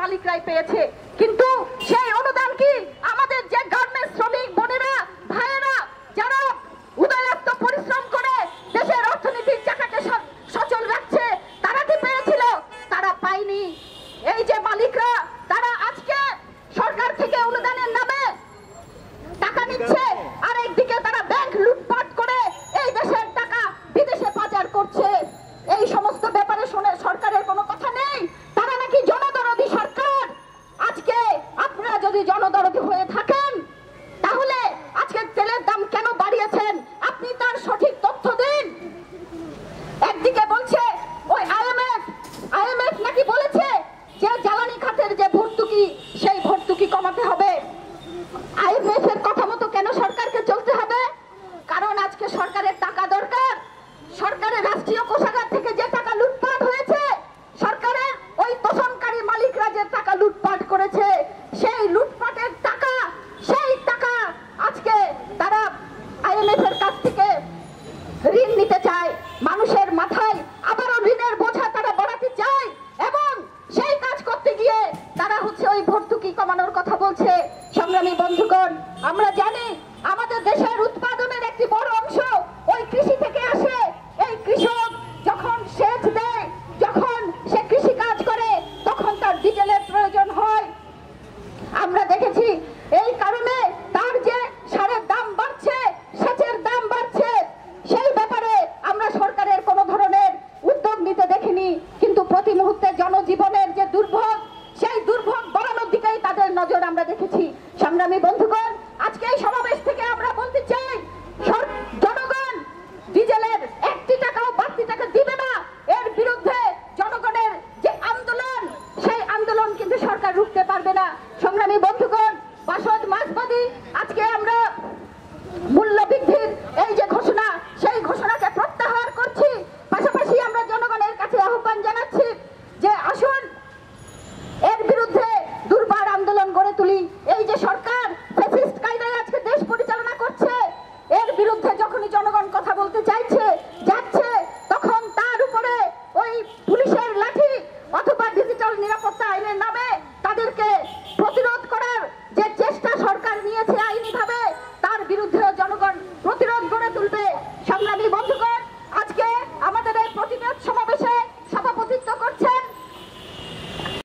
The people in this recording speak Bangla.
मालिकराई पेয়েছে।